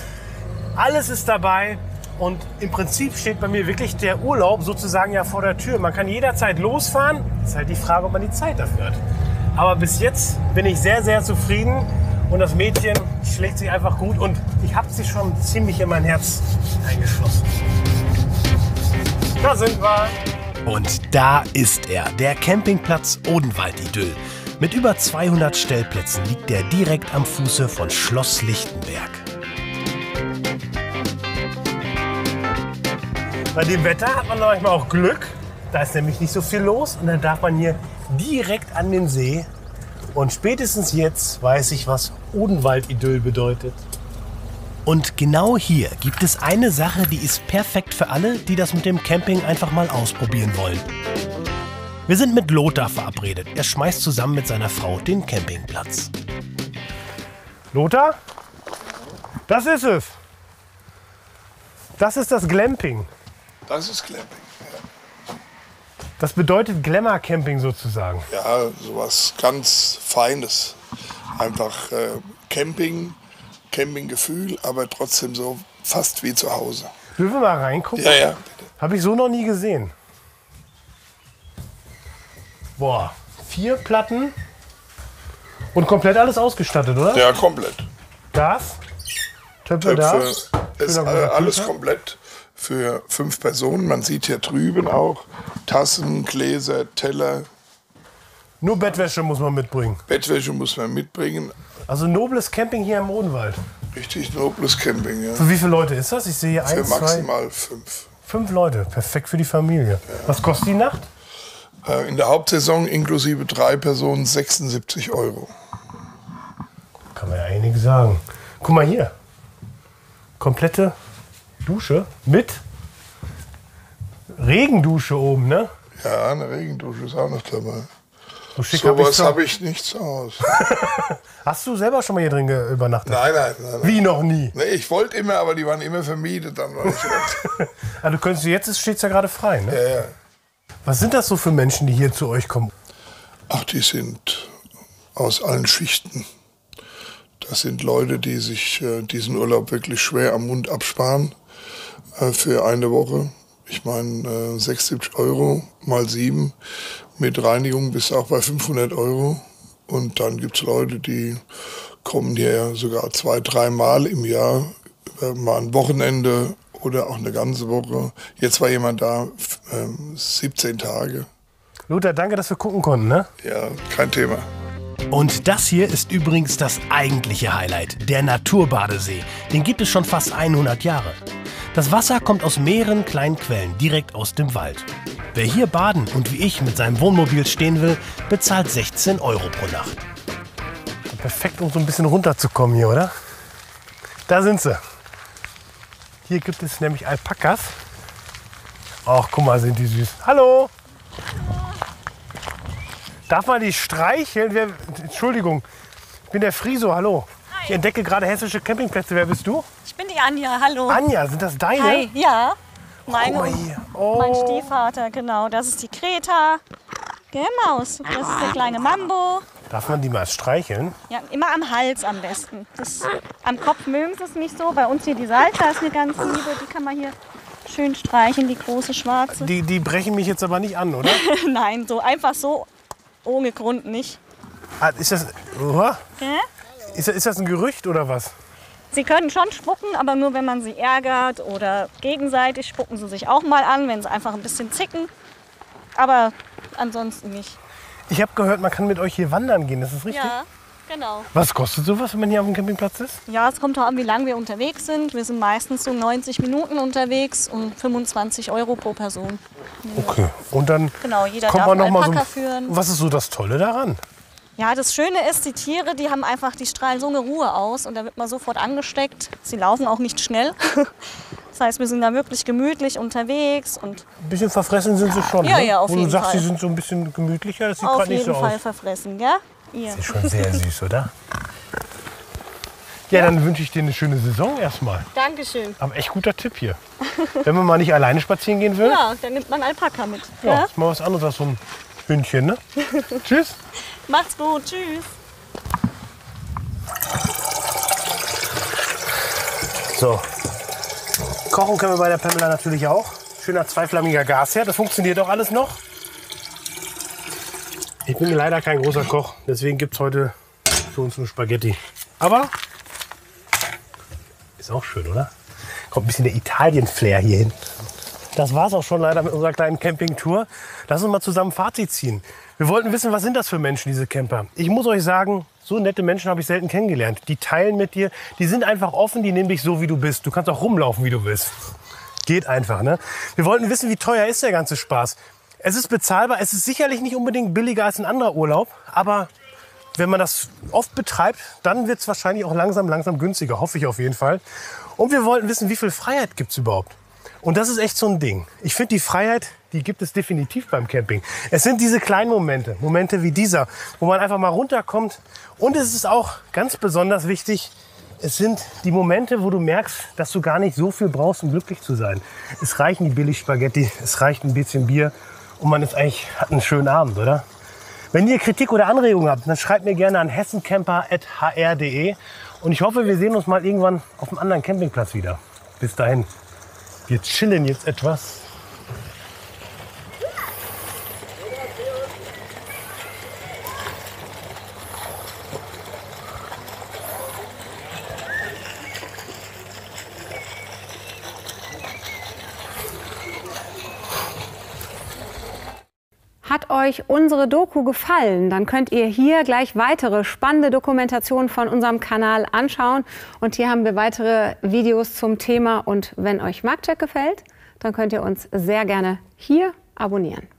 Alles ist dabei. Und im Prinzip steht bei mir wirklich der Urlaub sozusagen ja vor der Tür. Man kann jederzeit losfahren. Es ist halt die Frage, ob man die Zeit dafür hat. Aber bis jetzt bin ich sehr, sehr zufrieden. Und das Mädchen schlägt sich einfach gut und ich habe sie schon ziemlich in mein Herz eingeschlossen. Da sind wir. Und da ist er, der Campingplatz Odenwald-Idyll. Mit über 200 Stellplätzen liegt er direkt am Fuße von Schloss Lichtenberg. Bei dem Wetter hat man manchmal auch Glück. Da ist nämlich nicht so viel los und dann darf man hier direkt an den See. Und spätestens jetzt weiß ich, was Odenwald-Idyll bedeutet. Und genau hier gibt es eine Sache, die ist perfekt für alle, die das mit dem Camping einfach mal ausprobieren wollen. Wir sind mit Lothar verabredet. Er schmeißt zusammen mit seiner Frau den Campingplatz. Lothar? Das ist es. Das ist das Glamping. Das ist Glamping. Das bedeutet Glamour-Camping sozusagen? Ja, sowas ganz Feines. Einfach Camping, Campinggefühl, aber trotzdem so fast wie zu Hause. Dürfen wir mal reingucken? Ja, ja. Habe ich so noch nie gesehen. Boah, 4 Platten und komplett alles ausgestattet, oder? Ja, komplett. Das? Töpfe da? Ist alles komplett für 5 Personen. Man sieht hier drüben auch Tassen, Gläser, Teller. Nur Bettwäsche muss man mitbringen. Bettwäsche muss man mitbringen. Also nobles Camping hier im Odenwald. Richtig nobles Camping, ja. Für wie viele Leute ist das? Ich sehe hier 1, 2... Für maximal 5. 5 Leute, perfekt für die Familie. Ja. Was kostet die Nacht? In der Hauptsaison inklusive 3 Personen 76 €. Kann man ja eigentlich nichts sagen. Guck mal hier. Komplette Dusche mit Regendusche oben, ne? Ja, eine Regendusche ist auch noch dabei. So schick sowas habe ich nichts aus. Hast du selber schon mal hier drin übernachtet? Nein, nein, nein. Wie noch nie? Nee, ich wollte immer, aber die waren immer vermietet. Dann war ich also könntest du jetzt, steht es ja gerade frei, ne? Ja, ja. Was sind das so für Menschen, die hier zu euch kommen? Ach, die sind aus allen Schichten. Das sind Leute, die sich diesen Urlaub wirklich schwer am Mund absparen für eine Woche. Ich meine, 76 € mal 7 mit Reinigung bist du auch bei 500 €. Und dann gibt es Leute, die kommen hier sogar 2-3 Mal im Jahr, mal ein Wochenende oder auch eine ganze Woche. Jetzt war jemand da, 17 Tage. Lothar, danke, dass wir gucken konnten, ne? Ja, kein Thema. Und das hier ist übrigens das eigentliche Highlight, der Naturbadesee. Den gibt es schon fast 100 Jahre. Das Wasser kommt aus mehreren kleinen Quellen direkt aus dem Wald. Wer hier baden und wie ich mit seinem Wohnmobil stehen will, bezahlt 16 € pro Nacht. Perfekt, um so ein bisschen runterzukommen hier, oder? Da sind sie. Hier gibt es nämlich Alpakas. Ach, guck mal, sind die süß. Hallo! Darf man die streicheln? Wer, Entschuldigung, ich bin der Friso, hallo. Hi. Ich entdecke gerade hessische Campingplätze. Wer bist du? Ich bin die Anja, hallo. Anja, sind das deine? Hi. Ja, meine. Oh. Mein Stiefvater, genau. Das ist die Kreta. Maus. Das ist der kleine Mambo. Darf man die mal streicheln? Ja, immer am Hals am besten. Das, am Kopf mögen sie es nicht so. Bei uns hier die Salsa ist eine ganz liebe. Die kann man hier schön streicheln, die große schwarze. Die brechen mich jetzt aber nicht an, oder? Nein, so einfach so ohne Grund nicht. Ah, ist das, ist das ein Gerücht oder was? Sie können schon spucken, aber nur wenn man sie ärgert oder gegenseitig spucken sie sich auch mal an, wenn sie einfach ein bisschen zicken. Aber ansonsten nicht. Ich habe gehört, man kann mit euch hier wandern gehen, das ist richtig? Ja, genau. Was kostet sowas, wenn man hier auf dem Campingplatz ist? Ja, es kommt darauf an, wie lange wir unterwegs sind. Wir sind meistens so 90 Minuten unterwegs und 25 € pro Person. Okay, und dann genau, jeder kommt man nochmal so führen. Was ist so das Tolle daran? Ja, das Schöne ist, die Tiere, die haben einfach, die strahlen so eine Ruhe aus und da wird man sofort angesteckt. Sie laufen auch nicht schnell. Das heißt, wir sind da wirklich gemütlich unterwegs. Und ein bisschen verfressen sind sie schon, ja, ne? Ja, auf jeden Fall. Wo du sagst, sie sind so ein bisschen gemütlicher, das sieht gerade nicht so aus. Auf jeden Fall verfressen, ja? Ja. Das ist schon sehr süß, oder? Ja, dann wünsche ich dir eine schöne Saison erstmal. Dankeschön. Aber echt guter Tipp hier. Wenn man mal nicht alleine spazieren gehen will. Ja, dann nimmt man Alpaka mit. Ja, ja? Ist mal was anderes als so ein Hündchen, ne? Tschüss. Macht's gut, tschüss. So. Kochen können wir bei der Pamela natürlich auch. Schöner zweiflammiger Gasherd, das funktioniert auch alles noch. Ich bin leider kein großer Koch, deswegen gibt es heute für uns nur Spaghetti. Aber ist auch schön, oder? Kommt ein bisschen der Italien-Flair hier hin. Das war es auch schon leider mit unserer kleinen Campingtour. Lass uns mal zusammen Fazit ziehen. Wir wollten wissen, was sind das für Menschen, diese Camper? Ich muss euch sagen, so nette Menschen habe ich selten kennengelernt. Die teilen mit dir, die sind einfach offen, die nehmen dich so, wie du bist. Du kannst auch rumlaufen, wie du bist. Geht einfach, ne? Wir wollten wissen, wie teuer ist der ganze Spaß. Es ist bezahlbar, es ist sicherlich nicht unbedingt billiger als ein anderer Urlaub, aber wenn man das oft betreibt, dann wird es wahrscheinlich auch langsam günstiger, hoffe ich auf jeden Fall. Und wir wollten wissen, wie viel Freiheit gibt es überhaupt? Und das ist echt so ein Ding. Ich finde, die Freiheit, die gibt es definitiv beim Camping. Es sind diese kleinen Momente, Momente wie dieser, wo man einfach mal runterkommt. Und es ist auch ganz besonders wichtig, es sind die Momente, wo du merkst, dass du gar nicht so viel brauchst, um glücklich zu sein. Es reichen die Billig-Spaghetti, es reicht ein bisschen Bier und man ist eigentlich, hat einen schönen Abend, oder? Wenn ihr Kritik oder Anregungen habt, dann schreibt mir gerne an hessencamper@hr.de und ich hoffe, wir sehen uns mal irgendwann auf einem anderen Campingplatz wieder. Bis dahin. Wir chillen jetzt etwas. Hat euch unsere Doku gefallen, dann könnt ihr hier gleich weitere spannende Dokumentationen von unserem Kanal anschauen. Und hier haben wir weitere Videos zum Thema. Und wenn euch Marktcheck gefällt, dann könnt ihr uns sehr gerne hier abonnieren.